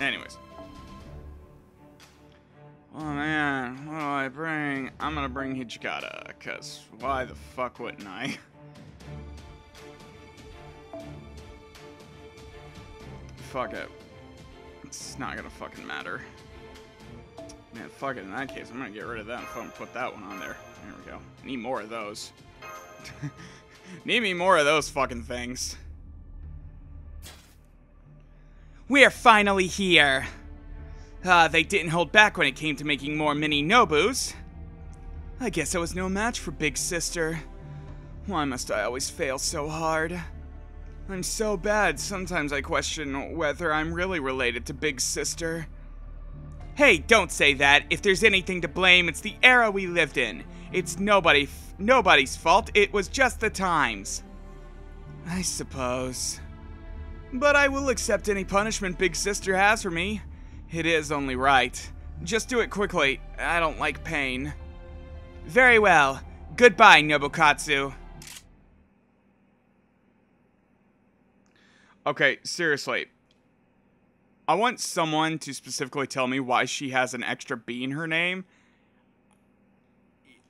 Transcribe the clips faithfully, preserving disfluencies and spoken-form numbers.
Anyways. Oh man, what do I bring? I'm gonna bring Hijikata, because why the fuck wouldn't I? Fuck it. It's not gonna fucking matter. Man, fuck it, in that case, I'm gonna get rid of that and fucking put that one on there. There we go. Need more of those. Need me more of those fucking things. We're finally here! Uh, they didn't hold back when it came to making more mini Nobus. I guess I was no match for Big Sister. Why must I always fail so hard? I'm so bad, sometimes I question whether I'm really related to Big Sister. Hey, don't say that. If there's anything to blame, it's the era we lived in. It's nobody f- nobody's fault. It was just the times. I suppose. But I will accept any punishment Big Sister has for me. It is only right. Just do it quickly. I don't like pain. Very well. Goodbye, Nobukatsu. Okay, seriously. I want someone to specifically tell me why she has an extra B in her name.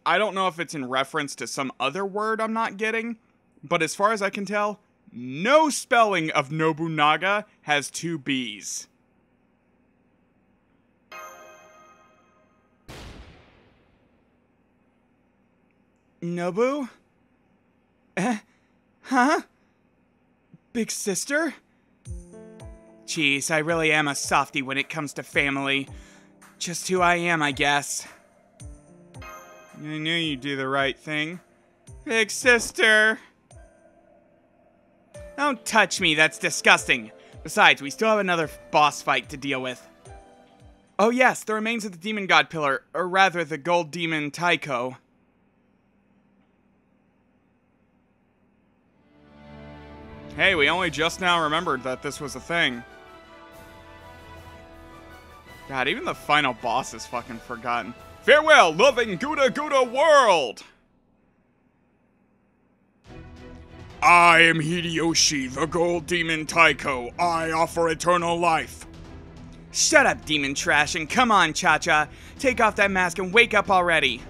I don't know if it's in reference to some other word I'm not getting, but as far as I can tell, no spelling of Nobunaga has two B's. Nobu? Eh? Huh? Big Sister? Jeez, I really am a softie when it comes to family. Just who I am, I guess. I knew you'd do the right thing. Big Sister! Don't touch me, that's disgusting. Besides, we still have another boss fight to deal with. Oh yes, the remains of the Demon God Pillar, or rather the Gold Demon Taiko. Hey, we only just now remembered that this was a thing. God, even the final boss is fucking forgotten. Farewell, loving GUDAGUDA world! I am Hideyoshi, the Gold Demon Taiko. I offer eternal life. Shut up, demon trash, and come on, Chacha. Take off that mask and wake up already.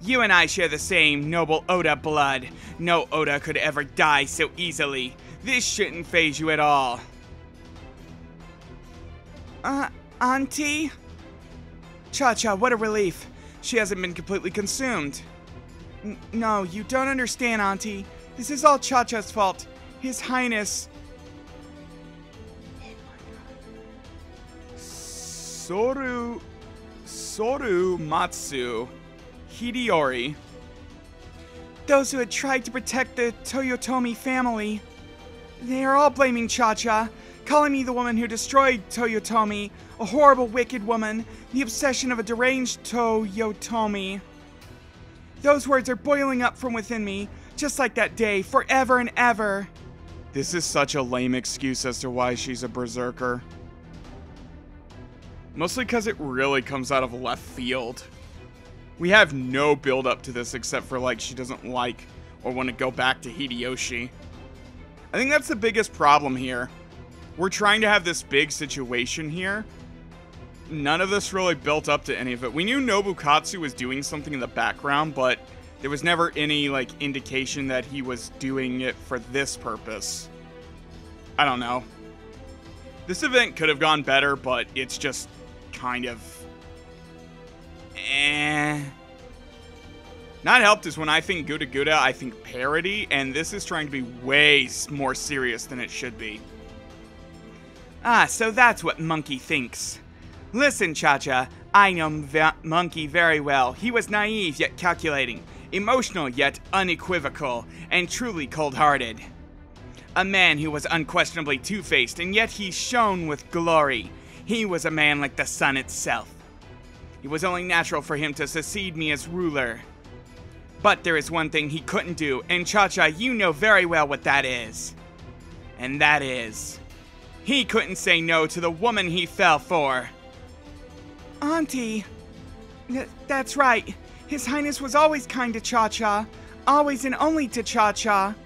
You and I share the same noble Oda blood. No Oda could ever die so easily. This shouldn't faze you at all. Uh, Auntie? Chacha, what a relief. She hasn't been completely consumed. N- no, you don't understand, Auntie. This is all Chacha's fault. His Highness... Oh my God. Soru... Soru Matsu... Hideori. Those who had tried to protect the Toyotomi family. They are all blaming Chacha, calling me the woman who destroyed Toyotomi, a horrible wicked woman, the obsession of a deranged Toyotomi. Those words are boiling up from within me, just like that day, forever and ever. This is such a lame excuse as to why she's a berserker. Mostly because it really comes out of left field. We have no build up to this except for like she doesn't like or want to go back to Hideyoshi. I think that's the biggest problem here. We're trying to have this big situation here. None of this really built up to any of it. We knew Nobukatsu was doing something in the background, but there was never any like indication that he was doing it for this purpose. I don't know. This event could have gone better, but it's just kind of... Eh. Not helped is when I think GUDAGUDA, I think parody, and this is trying to be way more serious than it should be. Ah, so that's what Monkey thinks. Listen, Chacha, I know Monkey very well. He was naive yet calculating, emotional yet unequivocal, and truly cold-hearted. A man who was unquestionably two-faced, and yet he shone with glory. He was a man like the sun itself. It was only natural for him to succeed me as ruler. But there is one thing he couldn't do, and Chacha, you know very well what that is. And that is... he couldn't say no to the woman he fell for. Auntie... Th that's right. His Highness was always kind to Chacha. Always and only to Chacha.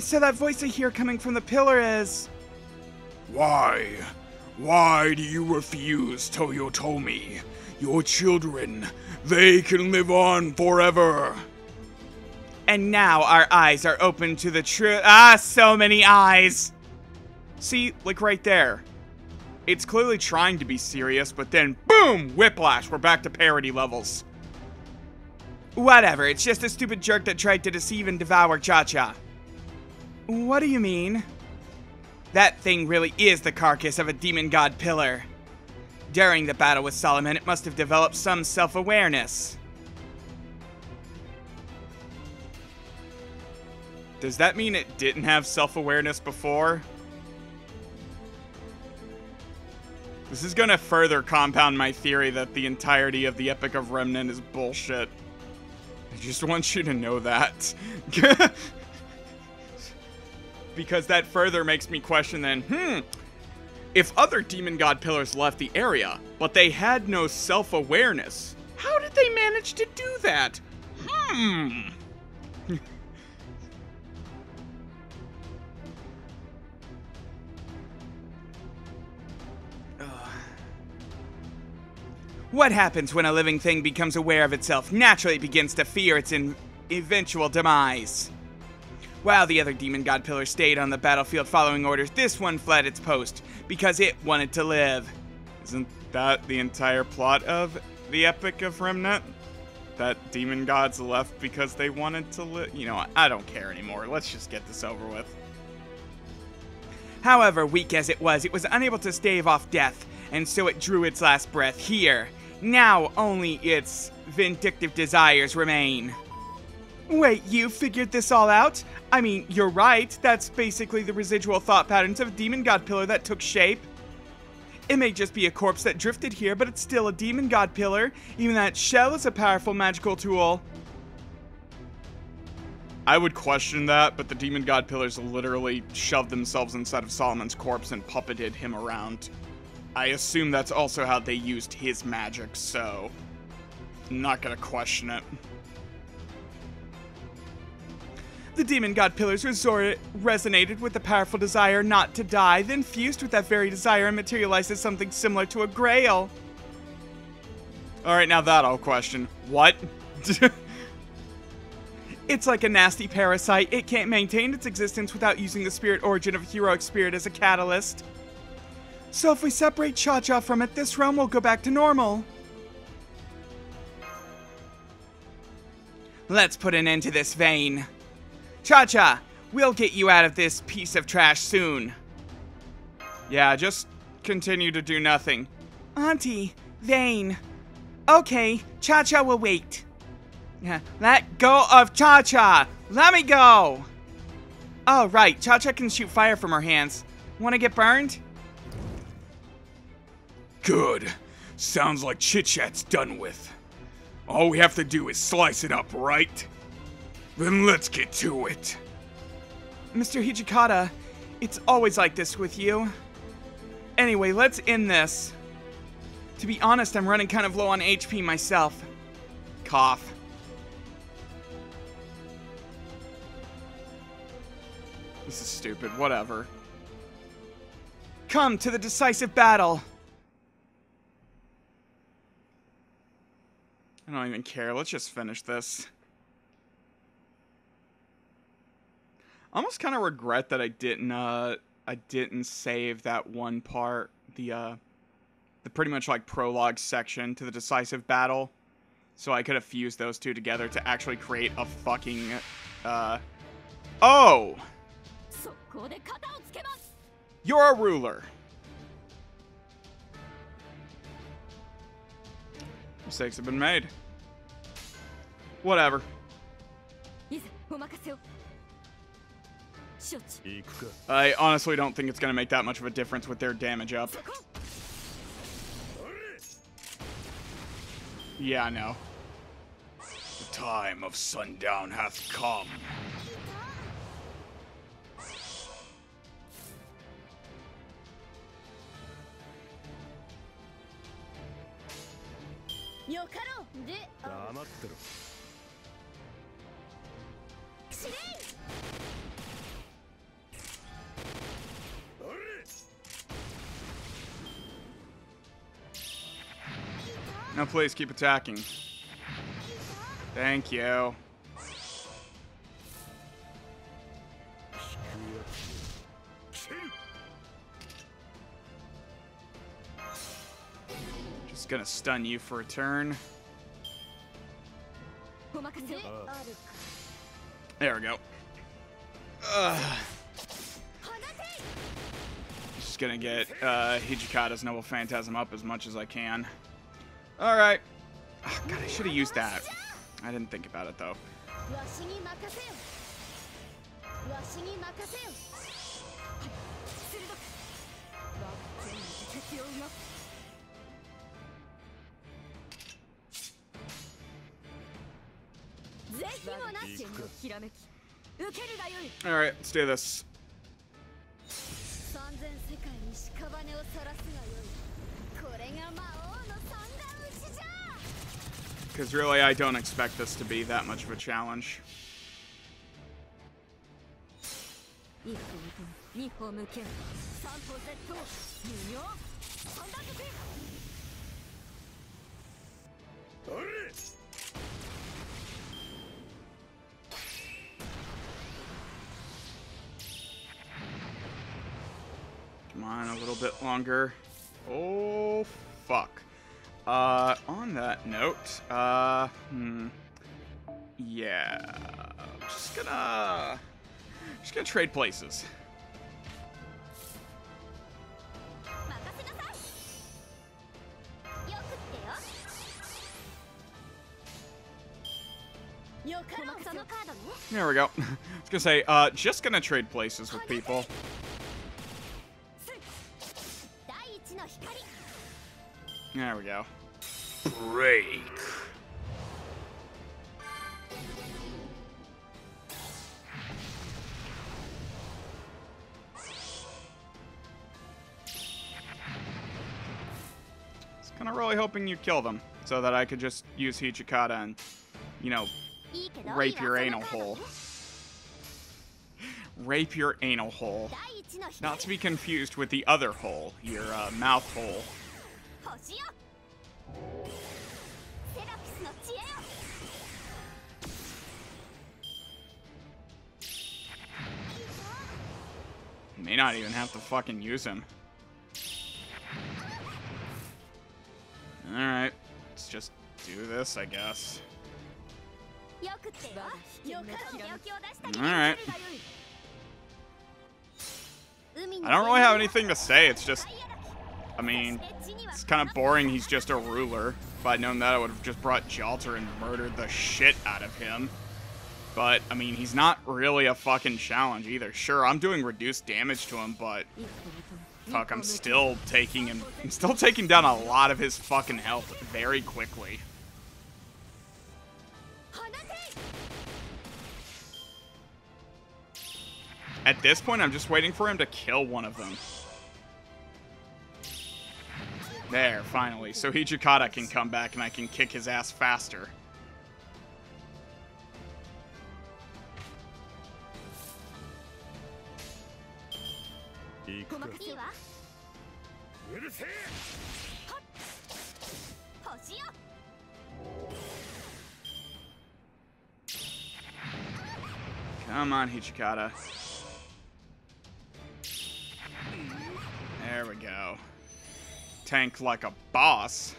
So that voice I hear coming from the pillar is... Why? Why do you refuse, Toyotomi? Your children, they can live on forever. And now our eyes are open to the truth. Ah, so many eyes! See, like right there. It's clearly trying to be serious, but then, boom! Whiplash, we're back to parody levels. Whatever, it's just a stupid jerk that tried to deceive and devour Chacha. What do you mean? That thing really is the carcass of a demon god pillar. During the battle with Solomon, it must have developed some self-awareness. Does that mean it didn't have self-awareness before? This is gonna further compound my theory that the entirety of the Epic of Remnant is bullshit. I just want you to know that. Because that further makes me question then, hmm... if other demon god pillars left the area, but they had no self-awareness, how did they manage to do that? Hmm... What happens when a living thing becomes aware of itself? Naturally, it begins to fear its in eventual demise. While the other demon god pillar stayed on the battlefield following orders, this one fled its post because it wanted to live. Isn't that the entire plot of the Epic of Remnant? That demon gods left because they wanted to live? You know, I don't care anymore. Let's just get this over with. However weak as it was, it was unable to stave off death, and so it drew its last breath here. Now only its vindictive desires remain. Wait, you figured this all out? I mean, you're right. That's basically the residual thought patterns of a demon god pillar that took shape. It may just be a corpse that drifted here, but it's still a demon god pillar. Even that shell is a powerful magical tool. I would question that, but the demon god pillars literally shoved themselves inside of Solomon's corpse and puppeted him around. I assume that's also how they used his magic, so I'm not gonna question it. The demon god pillars resort resonated with the powerful desire not to die, then fused with that very desire and materialized as something similar to a grail. Alright, now that I'll question. What? It's like a nasty parasite. It can't maintain its existence without using the spirit origin of a heroic spirit as a catalyst. So if we separate Chacha from it, this realm will go back to normal. Let's put an end to this vein. Chacha, we'll get you out of this piece of trash soon. Yeah, just continue to do nothing. Auntie, vein. Okay, Chacha will wait. Let go of Chacha! Let me go! Oh, right, Chacha can shoot fire from her hands. Wanna get burned? Good. Sounds like chit-chat's done with. All we have to do is slice it up, right? Then let's get to it. Mister Hijikata, it's always like this with you. Anyway, let's end this. To be honest, I'm running kind of low on H P myself. Cough. This is stupid, whatever. Come to the decisive battle! I don't even care. Let's just finish this. I almost kind of regret that I didn't, uh, I didn't save that one part, the, uh, the pretty much like prologue section to the decisive battle, so I could have fused those two together to actually create a fucking, uh, oh! You're a ruler. Mistakes have been made. Whatever. I honestly don't think it's going to make that much of a difference with their damage up. Yeah, I know. The time of sundown hath come. Now please keep attacking. Thank you. Just gonna stun you for a turn. There we go. Ugh. Just gonna get uh, Hijikata's Noble Phantasm up as much as I can. All right. Oh, God, I should have used that. I didn't think about it though. All right, let's do this. Because really, I don't expect this to be that much of a challenge. Come on, a little bit longer. Oh, fuck. Uh, on that note, uh, hmm, yeah, I'm just gonna, just gonna trade places. There we go. I was gonna say, uh, just gonna trade places with people. There we go. Break. It's kind of really hoping you kill them so that I could just use Hijikata and, you know, rape your anal hole. Rape your anal hole. Not to be confused with the other hole, your uh, mouth hole. May not even have to fucking use him. Alright, let's just do this, I guess. Alright. I don't really have anything to say, it's just... I mean, it's kind of boring he's just a ruler. If I'd known that, I would have just brought Jalter and murdered the shit out of him. But, I mean, he's not really a fucking challenge either. Sure, I'm doing reduced damage to him, but... Fuck, I'm still taking him... I'm still taking down a lot of his fucking health very quickly. At this point, I'm just waiting for him to kill one of them. There, finally. So Hijikata can come back and I can kick his ass faster. Come on, Hijikata. There we go. Tank like a boss.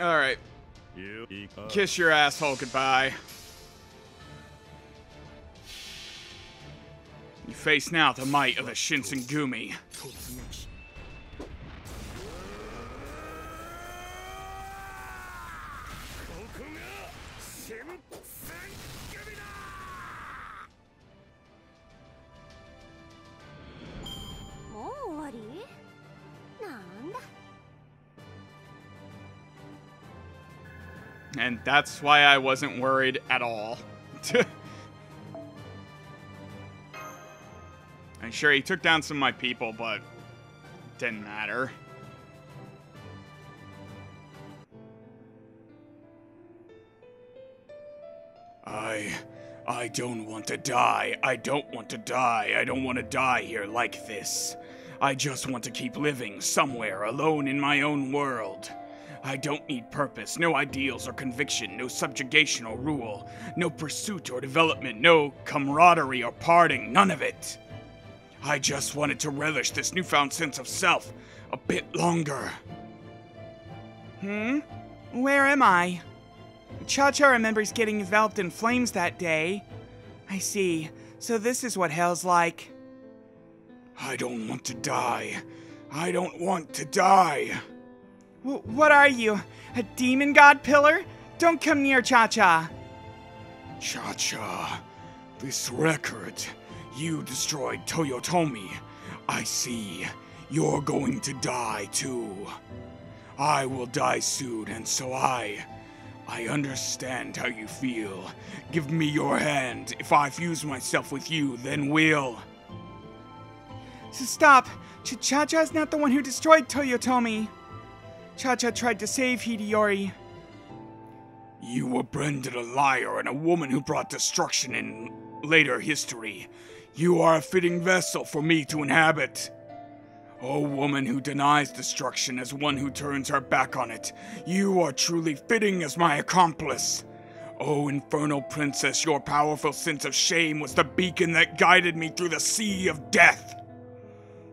All right. Kiss your asshole goodbye. You face now the might of the Shinsengumi. And that's why I wasn't worried at all. And sure, he took down some of my people, but didn't matter. I... I don't want to die. I don't want to die. I don't want to die here like this. I just want to keep living somewhere alone in my own world. I don't need purpose, no ideals or conviction, no subjugation or rule, no pursuit or development, no camaraderie or parting, none of it. I just wanted to relish this newfound sense of self a bit longer. Hmm? Where am I? Chacha remembers getting enveloped in flames that day. I see. So this is what hell's like. I don't want to die. I don't want to die. W- what are you? A demon god pillar? Don't come near Chacha. Chacha, this record. You destroyed Toyotomi. I see. You're going to die too. I will die soon, and so I... I understand how you feel. Give me your hand. If I fuse myself with you, then we'll... So stop! Chacha's not the one who destroyed Toyotomi! Chacha tried to save Hideori. You were branded a liar and a woman who brought destruction in later history. You are a fitting vessel for me to inhabit. O woman who denies destruction as one who turns her back on it, you are truly fitting as my accomplice. O infernal princess, your powerful sense of shame was the beacon that guided me through the sea of death.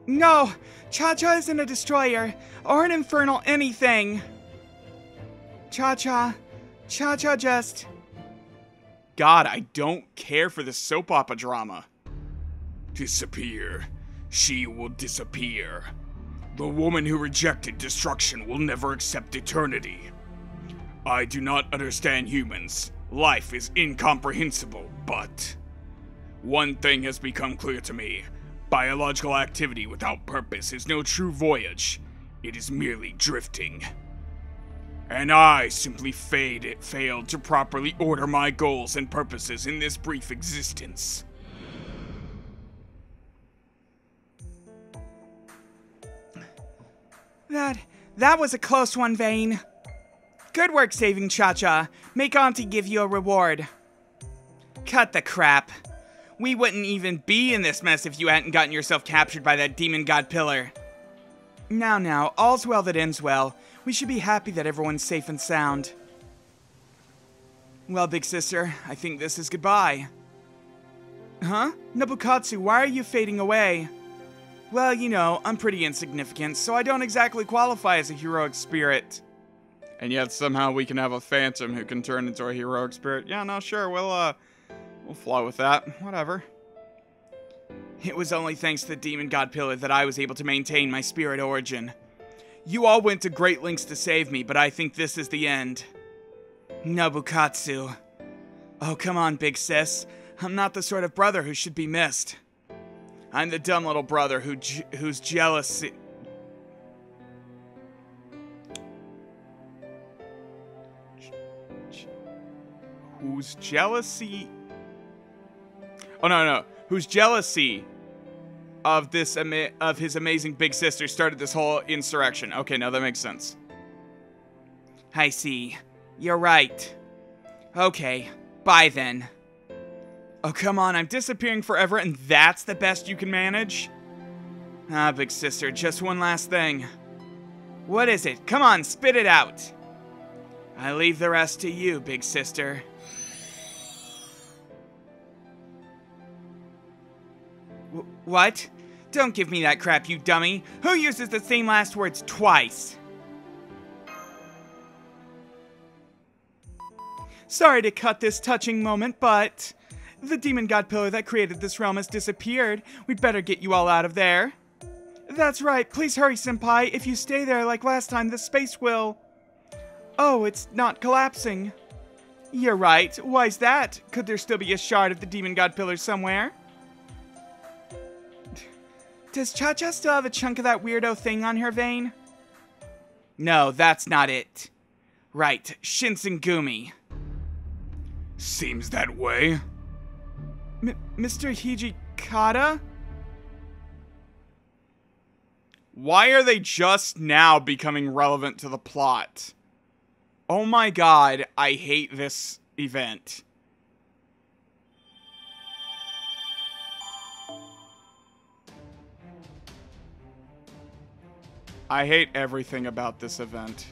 No, Chacha isn't a destroyer, or an infernal anything. Chacha, Chacha just... God, I don't care for this soap opera drama. Disappear. She will disappear. The woman who rejected destruction will never accept eternity. I do not understand humans. Life is incomprehensible, but... One thing has become clear to me. Biological activity without purpose is no true voyage. It is merely drifting. And I simply fade, failed to properly order my goals and purposes in this brief existence. That, that was a close one, Vayne. Good work saving Chacha. Make Auntie give you a reward. Cut the crap. We wouldn't even be in this mess if you hadn't gotten yourself captured by that demon god pillar. Now, now, all's well that ends well. We should be happy that everyone's safe and sound. Well, big sister, I think this is goodbye. Huh? Nobukatsu, why are you fading away? Well, you know, I'm pretty insignificant, so I don't exactly qualify as a heroic spirit. And yet somehow we can have a phantom who can turn into a heroic spirit. Yeah, no, sure, we'll, uh, we'll fly with that. Whatever. It was only thanks to the demon god pillar that I was able to maintain my spirit origin. You all went to great lengths to save me, but I think this is the end. Nobukatsu. Oh, come on, big sis. I'm not the sort of brother who should be missed. I'm the dumb little brother who je who's jealous. Whose jealousy... Oh, no, no. Whose jealousy of this ama of his amazing big sister started this whole insurrection. Okay, now that makes sense. I see. You're right. Okay. Bye, then. Oh, come on, I'm disappearing forever, and that's the best you can manage? Ah, big sister, just one last thing. What is it? Come on, spit it out. I leave the rest to you, big sister. W- what? Don't give me that crap, you dummy. Who uses the same last words twice? Sorry to cut this touching moment, but... The demon god pillar that created this realm has disappeared. We'd better get you all out of there. That's right. Please hurry, Senpai. If you stay there like last time, the space will... Oh, it's not collapsing. You're right. Why's that? Could there still be a shard of the demon god pillar somewhere? Does Chacha still have a chunk of that weirdo thing on her vein? No, that's not it. Right. Shinsengumi. Seems that way. M- Mister Hijikata? Why are they just now becoming relevant to the plot? Oh my god, I hate this event. I hate everything about this event.